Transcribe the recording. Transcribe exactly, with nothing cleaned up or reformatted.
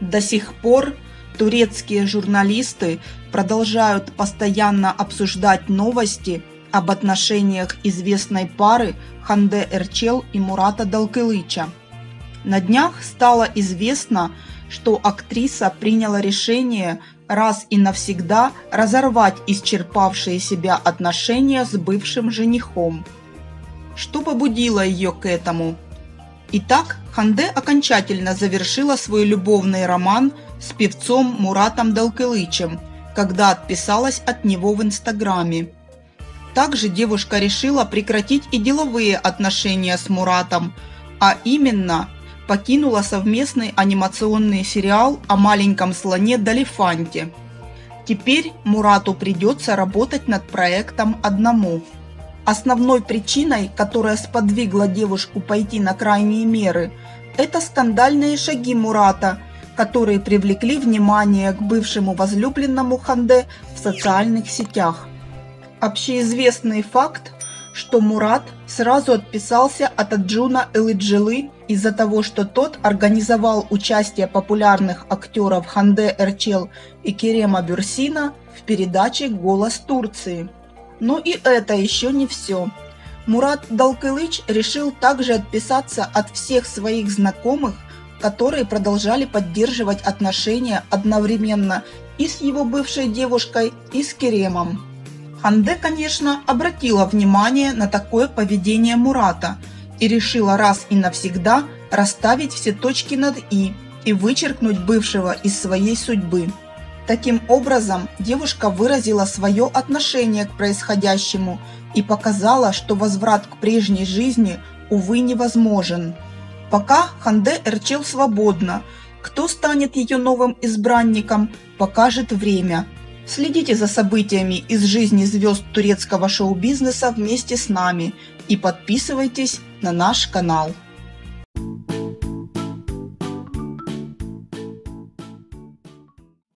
До сих пор турецкие журналисты продолжают постоянно обсуждать новости об отношениях известной пары Ханде Эрчел и Мурата Далкылыча. На днях стало известно, что актриса приняла решение раз и навсегда разорвать исчерпавшие себя отношения с бывшим женихом. Что побудило ее к этому? Итак, Ханде окончательно завершила свой любовный роман с певцом Муратом Далкылычем, когда отписалась от него в Инстаграме. Также девушка решила прекратить и деловые отношения с Муратом, а именно покинула совместный анимационный сериал о маленьком слоне Далифанте. Теперь Мурату придется работать над проектом одному. Основной причиной, которая сподвигла девушку пойти на крайние меры, это скандальные шаги Мурата, которые привлекли внимание к бывшему возлюбленному Ханде в социальных сетях. Общеизвестный факт, что Мурат сразу отписался от Аджуна Элыджилы из-за того, что тот организовал участие популярных актеров Ханде Эрчел и Керема Бюрсина в передаче «Голос Турции». Но и это еще не все. Мурат Далкылыч решил также отписаться от всех своих знакомых, которые продолжали поддерживать отношения одновременно и с его бывшей девушкой, и с Керемом. Ханде, конечно, обратила внимание на такое поведение Мурата и решила раз и навсегда расставить все точки над «и» и вычеркнуть бывшего из своей судьбы. Таким образом, девушка выразила свое отношение к происходящему и показала, что возврат к прежней жизни, увы, невозможен. Пока Ханде Эрчел свободна. Кто станет ее новым избранником, покажет время. Следите за событиями из жизни звезд турецкого шоу-бизнеса вместе с нами и подписывайтесь на наш канал.